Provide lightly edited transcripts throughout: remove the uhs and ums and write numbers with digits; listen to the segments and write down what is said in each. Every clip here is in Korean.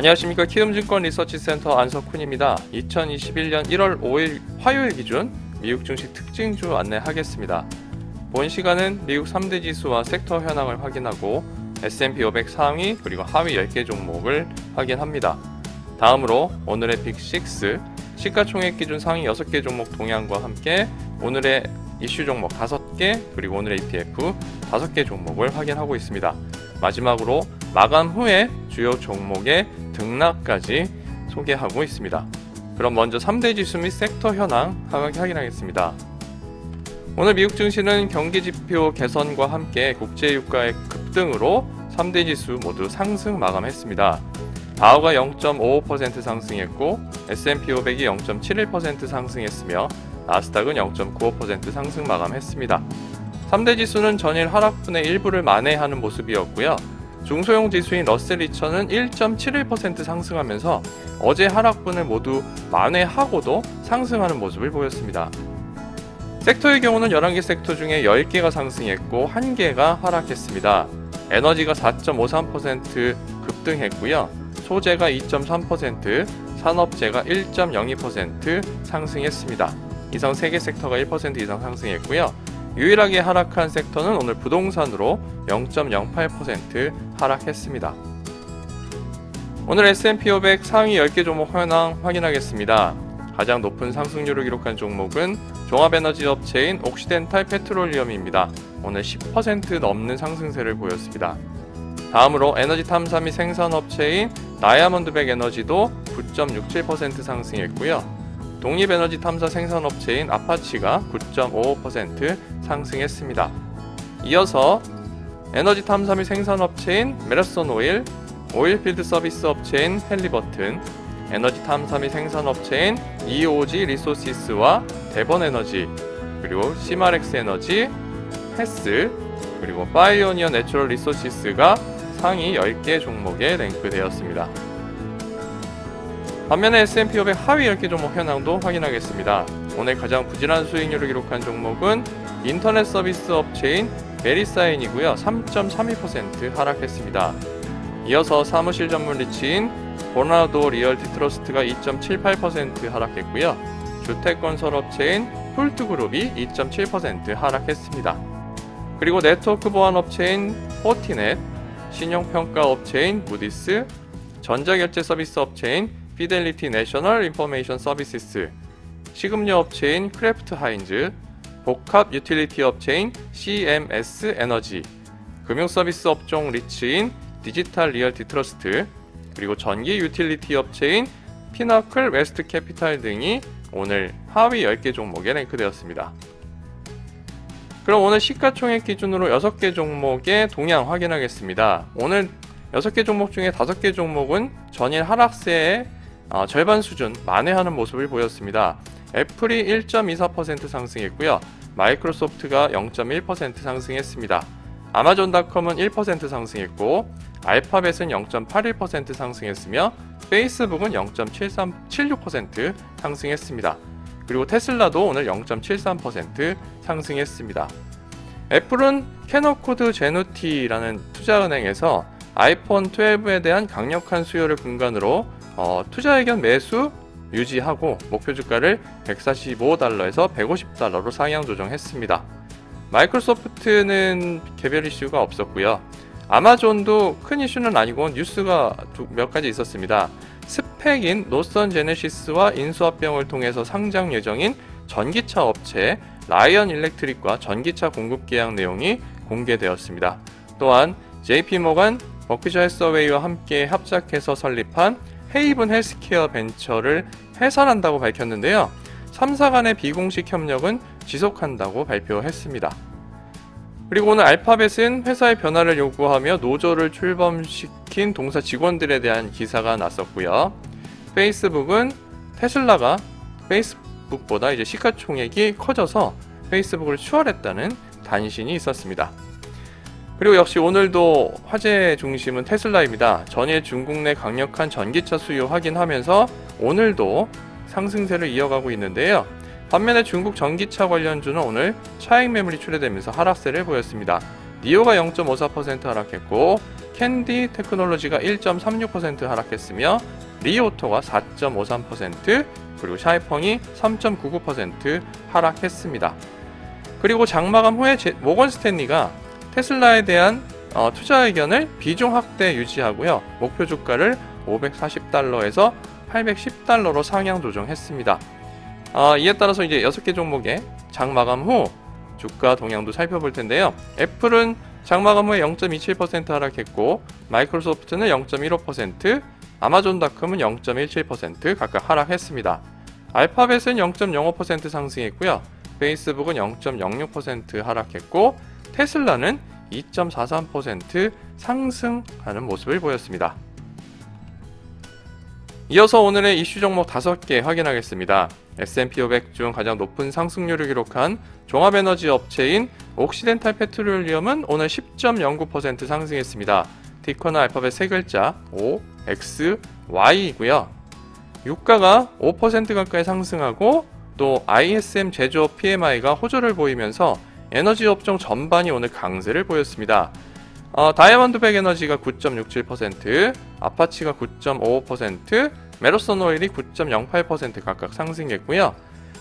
안녕하십니까. 키움증권 리서치센터 안석훈입니다. 2021년 1월 5일 화요일 기준 미국 증시 특징주 안내하겠습니다. 본 시간은 미국 3대 지수와 섹터 현황을 확인하고 S&P 500 상위 그리고 하위 10개 종목을 확인합니다. 다음으로 오늘의 빅6, 시가총액 기준 상위 6개 종목 동향과 함께 오늘의 이슈 종목 5개 그리고 오늘의 ETF 5개 종목을 확인하고 있습니다. 마지막으로 마감 후에 주요 종목의 등락까지 소개하고 있습니다. 그럼 먼저 3대 지수 및 섹터 현황 확인하겠습니다. 오늘 미국 증시는 경기지표 개선과 함께 국제유가의 급등으로 3대 지수 모두 상승 마감했습니다. 다우가 0.55% 상승했고 S&P 500이 0.71% 상승했으며 나스닥은 0.95% 상승 마감했습니다. 3대 지수는 전일 하락분의 일부를 만회하는 모습이었고요. 중소형 지수인 러셀 2000은 1.71% 상승하면서 어제 하락분을 모두 만회하고도 상승하는 모습을 보였습니다. 섹터의 경우는 11개 섹터 중에 10개가 상승했고 1개가 하락했습니다. 에너지가 4.53% 급등했고요. 소재가 2.3%, 산업재가 1.02% 상승했습니다. 이상 3개 섹터가 1% 이상 상승했고요. 유일하게 하락한 섹터는 오늘 부동산으로 0.08% 하락했습니다. 오늘 S&P 500 상위 10개 종목 현황 확인하겠습니다. 가장 높은 상승률을 기록한 종목은 종합에너지 업체인 옥시덴탈 페트롤리엄입니다. 오늘 10% 넘는 상승세를 보였습니다. 다음으로 에너지 탐사 및 생산 업체인 다이아몬드백 에너지도 9.67% 상승했고요. 독립에너지 탐사 생산업체인 아파치가 9.55% 상승했습니다. 이어서 에너지 탐사 및 생산업체인 마라톤 오일, 오일필드 서비스 업체인 핼리버턴, 에너지 탐사 및 생산업체인 EOG 리소시스와 데번 에너지, 그리고 시마렉스 에너지, 헤스, 그리고 파이오니어 내추럴 리소시스가 상위 10개 종목에 랭크되었습니다. 반면에 S&P 500 하위 10개 종목 현황도 확인하겠습니다. 오늘 가장 부진한 수익률을 기록한 종목은 인터넷 서비스 업체인 베리사인이고요. 3.32% 하락했습니다. 이어서 사무실 전문 리츠인 버나도 리얼티 트러스트가 2.78% 하락했고요. 주택건설 업체인 폴트그룹이 2.7% 하락했습니다. 그리고 네트워크 보안 업체인 포티넷, 신용평가 업체인 무디스, 전자결제 서비스 업체인 피델리티 내셔널 인포메이션 서비스, 식음료 업체인 크래프트하인즈, 복합 유틸리티 업체인 CMS에너지, 금융서비스 업종 리츠인 디지털 리얼티 트러스트, 그리고 전기 유틸리티 업체인 피너클 웨스트 캐피탈 등이 오늘 하위 10개 종목에 랭크되었습니다. 그럼 오늘 시가총액 기준으로 6개 종목의 동향 확인하겠습니다. 오늘 6개 종목 중에 5개 종목은 전일 하락세에 절반 수준 만회하는 모습을 보였습니다. 애플이 1.24% 상승했고요. 마이크로소프트가 0.1% 상승했습니다. 아마존닷컴은 1% 상승했고 알파벳은 0.81% 상승했으며 페이스북은 0.76% 상승했습니다. 그리고 테슬라도 오늘 0.73% 상승했습니다. 애플은 캐너코드 제누티라는 투자은행에서 아이폰 12에 대한 강력한 수요를 근간으로 투자 의견 매수 유지하고 목표 주가를 145달러에서 150달러로 상향 조정했습니다. 마이크로소프트는 개별 이슈가 없었고요. 아마존도 큰 이슈는 아니고 뉴스가 몇 가지 있었습니다. 스펙인 노선 제네시스와 인수합병을 통해서 상장 예정인 전기차 업체 라이언 일렉트릭과 전기차 공급 계약 내용이 공개되었습니다. 또한 JP Morgan, 버크셔 해서웨이와 함께 합작해서 설립한 헤이븐 헬스케어 벤처를 해산한다고 밝혔는데요. 3사 간의 비공식 협력은 지속한다고 발표했습니다. 그리고 오늘 알파벳은 회사의 변화를 요구하며 노조를 출범시킨 동사 직원들에 대한 기사가 났었고요. 페이스북은 테슬라가 페이스북보다 이제 시가총액이 커져서 페이스북을 추월했다는 단신이 있었습니다. 그리고 역시 오늘도 화제의 중심은 테슬라입니다. 전일 중국 내 강력한 전기차 수요 확인하면서 오늘도 상승세를 이어가고 있는데요. 반면에 중국 전기차 관련주는 오늘 차익 매물이 출회되면서 하락세를 보였습니다. 니오가 0.54% 하락했고 캔디 테크놀로지가 1.36% 하락했으며 리오토가 4.53% 그리고 샤이펑이 3.99% 하락했습니다. 그리고 장마감 후에 모건 스탠리가 테슬라에 대한 투자 의견을 비중 확대 유지하고요. 목표 주가를 540달러에서 810달러로 상향 조정했습니다. 이에 따라서 이제 6개 종목의 장마감 후 주가 동향도 살펴볼 텐데요. 애플은 장마감 후에 0.27% 하락했고 마이크로소프트는 0.15%, 아마존닷컴은 0.17% 각각 하락했습니다. 알파벳은 0.05% 상승했고요. 페이스북은 0.06% 하락했고 테슬라는 2.43% 상승하는 모습을 보였습니다. 이어서 오늘의 이슈 종목 5개 확인하겠습니다. S&P 500 중 가장 높은 상승률을 기록한 종합에너지 업체인 옥시덴탈 페트롤리엄은 오늘 10.09% 상승했습니다. 티커는 알파벳 3글자 O, X, Y이고요. 유가가 5% 가까이 상승하고 또 ISM 제조업 PMI가 호조를 보이면서 에너지 업종 전반이 오늘 강세를 보였습니다. 다이아몬드백 에너지가 9.67%, 아파치가 9.55%, 메로선 오일이 9.08% 각각 상승했고요.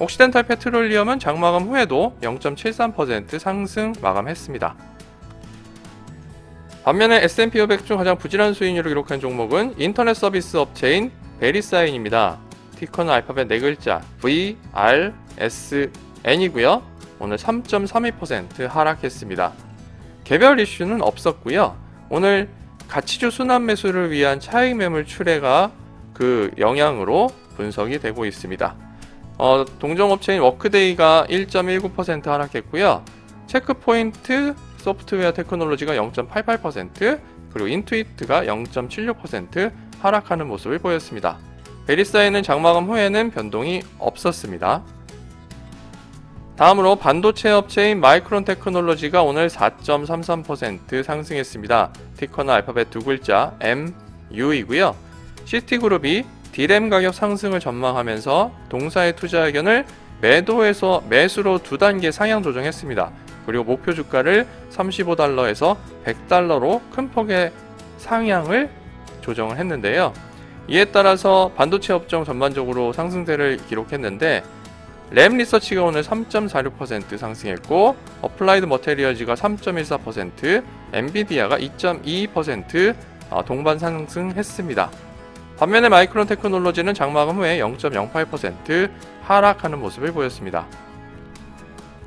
옥시덴탈 페트롤리엄은 장마감 후에도 0.73% 상승 마감했습니다. 반면에 S&P 500 중 가장 부진한 수익률을 기록한 종목은 인터넷 서비스 업체인 베리사인입니다. 티커는 알파벳 4글자 V, R, S, N이고요. 오늘 3.32% 하락했습니다. 개별 이슈는 없었고요. 오늘 가치주 순환 매수를 위한 차익 매물 출회가 그 영향으로 분석이 되고 있습니다. 동종업체인 워크데이가 1.19% 하락했고요. 체크포인트 소프트웨어 테크놀로지가 0.88% 그리고 인투이트가 0.76% 하락하는 모습을 보였습니다. 베리사인은 장마감 후에는 변동이 없었습니다. 다음으로 반도체 업체인 마이크론 테크놀로지가 오늘 4.33% 상승했습니다. 티커는 알파벳 2글자 MU이고요. 시티그룹이 디램 가격 상승을 전망하면서 동사의 투자 의견을 매도에서 매수로 2단계 상향 조정했습니다. 그리고 목표 주가를 35달러에서 100달러로 큰 폭의 상향을 조정을 했는데요. 이에 따라서 반도체 업종 전반적으로 상승세를 기록했는데 램 리서치가 오늘 3.46% 상승했고 어플라이드 머테리얼즈가 3.14%, 엔비디아가 2.22% 동반 상승했습니다. 반면에 마이크론 테크놀로지는 장마감 후에 0.08% 하락하는 모습을 보였습니다.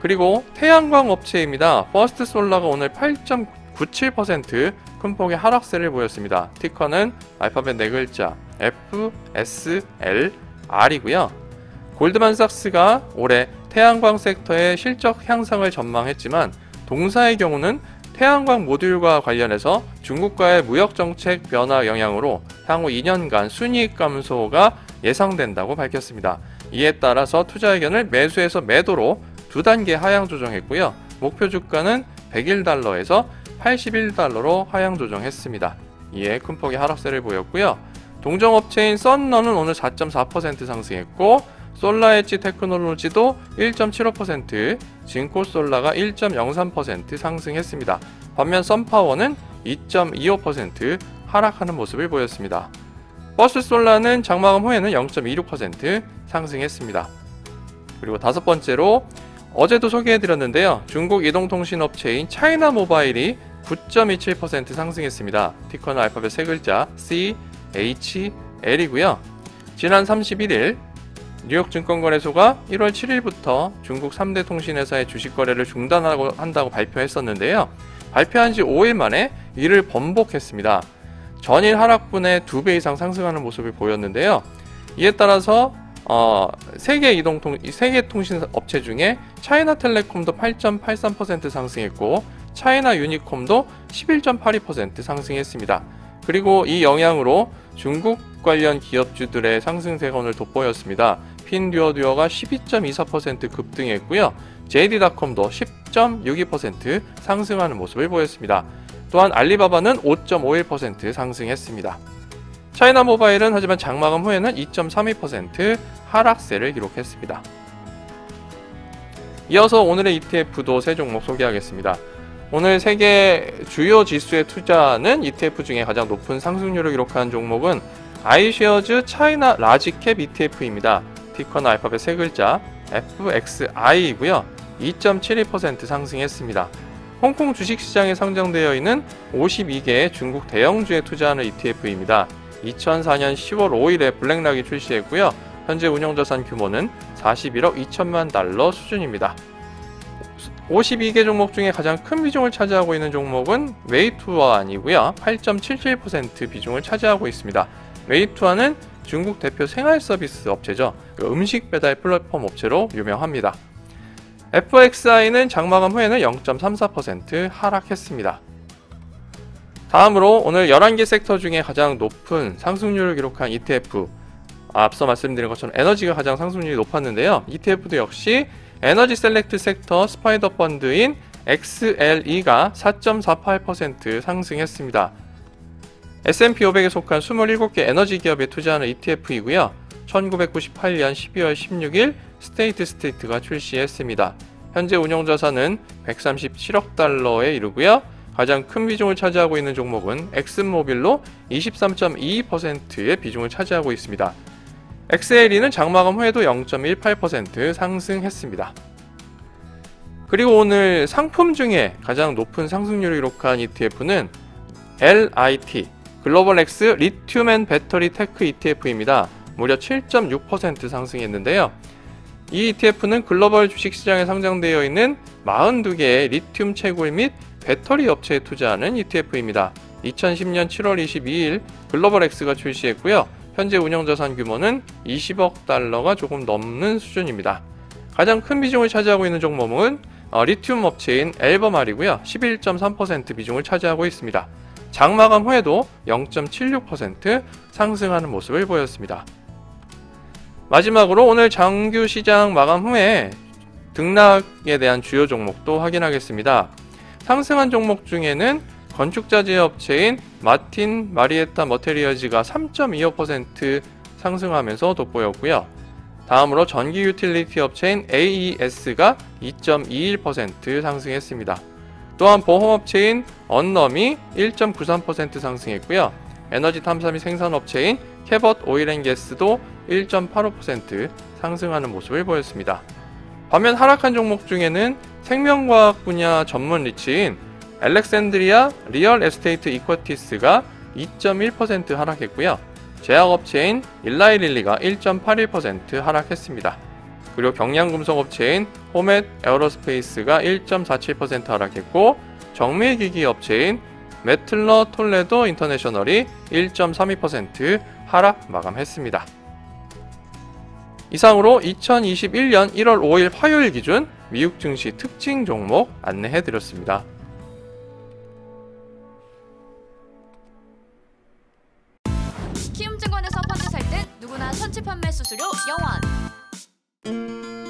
그리고 태양광 업체입니다. 퍼스트 솔라가 오늘 8.97% 큰 폭의 하락세를 보였습니다. 티커는 알파벳 4글자 F, S, L, R이고요. 골드만삭스가 올해 태양광 섹터의 실적 향상을 전망했지만 동사의 경우는 태양광 모듈과 관련해서 중국과의 무역 정책 변화 영향으로 향후 2년간 순이익 감소가 예상된다고 밝혔습니다. 이에 따라서 투자 의견을 매수에서 매도로 2단계 하향 조정했고요. 목표 주가는 101달러에서 81달러로 하향 조정했습니다. 이에 큰 폭의 하락세를 보였고요. 동종업체인 썬런은 오늘 4.4% 상승했고 솔라엣지 테크놀로지도 1.75%, 진코솔라가 1.03% 상승했습니다. 반면 썬파워는 2.25% 하락하는 모습을 보였습니다. 버스솔라는 장마감 후에는 0.26% 상승했습니다. 그리고 5번째로 어제도 소개해드렸는데요. 중국 이동통신업체인 차이나 모바일이 9.27% 상승했습니다. 티커는 알파벳 3글자 C, H, L이고요. 지난 31일 뉴욕증권거래소가 1월 7일부터 중국 3대 통신회사의 주식거래를 중단한다고 발표했었는데요. 발표한 지 5일 만에 이를 번복했습니다. 전일 하락분의 2배 이상 상승하는 모습을 보였는데요. 이에 따라서 세계 통신 업체 중에 차이나텔레콤도 8.83% 상승했고 차이나 유니콤도 11.82% 상승했습니다. 그리고 이 영향으로 중국 관련 기업주들의 상승세가 오늘 돋보였습니다. 핀듀어듀어가 12.24% 급등했고요. JD.com도 10.62% 상승하는 모습을 보였습니다. 또한 알리바바는 5.51% 상승했습니다. 차이나 모바일은 하지만 장마감 후에는 2.32% 하락세를 기록했습니다. 이어서 오늘의 ETF도 세 종목 소개하겠습니다. 오늘 세계 주요 지수에 투자하는 ETF 중에 가장 높은 상승률을 기록한 종목은 아이쉐어즈 차이나 라지캡 ETF입니다. 티커는 알파벳 세 글자 FXI이고요. 2.72% 상승했습니다. 홍콩 주식시장에 상장되어 있는 52개의 중국 대형주에 투자하는 ETF입니다. 2004년 10월 5일에 블랙락이 출시했고요. 현재 운용자산 규모는 41억 2천만 달러 수준입니다. 52개 종목 중에 가장 큰 비중을 차지하고 있는 종목은 웨이투안이고요. 8.77% 비중을 차지하고 있습니다. 웨이투안은 중국 대표 생활서비스 업체죠. 음식 배달 플랫폼 업체로 유명합니다. FXI는 장마감 후에는 0.34% 하락했습니다. 다음으로 오늘 11개 섹터 중에 가장 높은 상승률을 기록한 ETF, 앞서 말씀드린 것처럼 에너지가 가장 상승률이 높았는데요. ETF도 역시 에너지 셀렉트 섹터 스파이더 펀드인 XLE가 4.48% 상승했습니다. S&P 500에 속한 27개 에너지 기업에 투자하는 ETF이고요. 1998년 12월 16일 스테이트가 출시했습니다. 현재 운용자산은 137억 달러에 이르고요. 가장 큰 비중을 차지하고 있는 종목은 엑슨모빌로 23.22%의 비중을 차지하고 있습니다. XLE는 장마감 후에도 0.18% 상승했습니다. 그리고 오늘 상품 중에 가장 높은 상승률을 기록한 ETF는 LIT, 글로벌 X 리튬 앤 배터리 테크 ETF입니다. 무려 7.6% 상승했는데요. 이 ETF는 글로벌 주식시장에 상장되어 있는 42개의 리튬 채굴 및 배터리 업체에 투자하는 ETF입니다. 2010년 7월 22일 글로벌 X가 출시했고요. 현재 운영자산 규모는 20억 달러가 조금 넘는 수준입니다. 가장 큰 비중을 차지하고 있는 종목은 리튬 업체인 엘버말이고요. 11.3% 비중을 차지하고 있습니다. 장마감 후에도 0.76% 상승하는 모습을 보였습니다. 마지막으로 오늘 정규시장 마감 후에 등락에 대한 주요 종목도 확인하겠습니다. 상승한 종목 중에는 건축자재 업체인 마틴 마리에타 머테리얼즈가 3.25% 상승하면서 돋보였고요. 다음으로 전기 유틸리티 업체인 AES가 2.21% 상승했습니다. 또한 보험업체인 언럼이 1.93% 상승했고요. 에너지 탐사 및 생산 업체인 캐벗 오일앤게스도 1.85% 상승하는 모습을 보였습니다. 반면 하락한 종목 중에는 생명과학 분야 전문 리츠인 알렉산드리아 리얼 에스테이트 이쿼티스가 2.1% 하락했고요. 제약업체인 일라이릴리가 1.81% 하락했습니다. 그리고 경량금속업체인 호멧 에어로스페이스가 1.47% 하락했고, 정밀기기 업체인 메틀러 톨레도 인터내셔널이 1.32% 하락 마감했습니다. 이상으로 2021년 1월 5일 화요일 기준 미국 증시 특징 종목 안내해드렸습니다. 키움증권에서 펀드 살 땐 누구나 선취 판매 수수료 0원.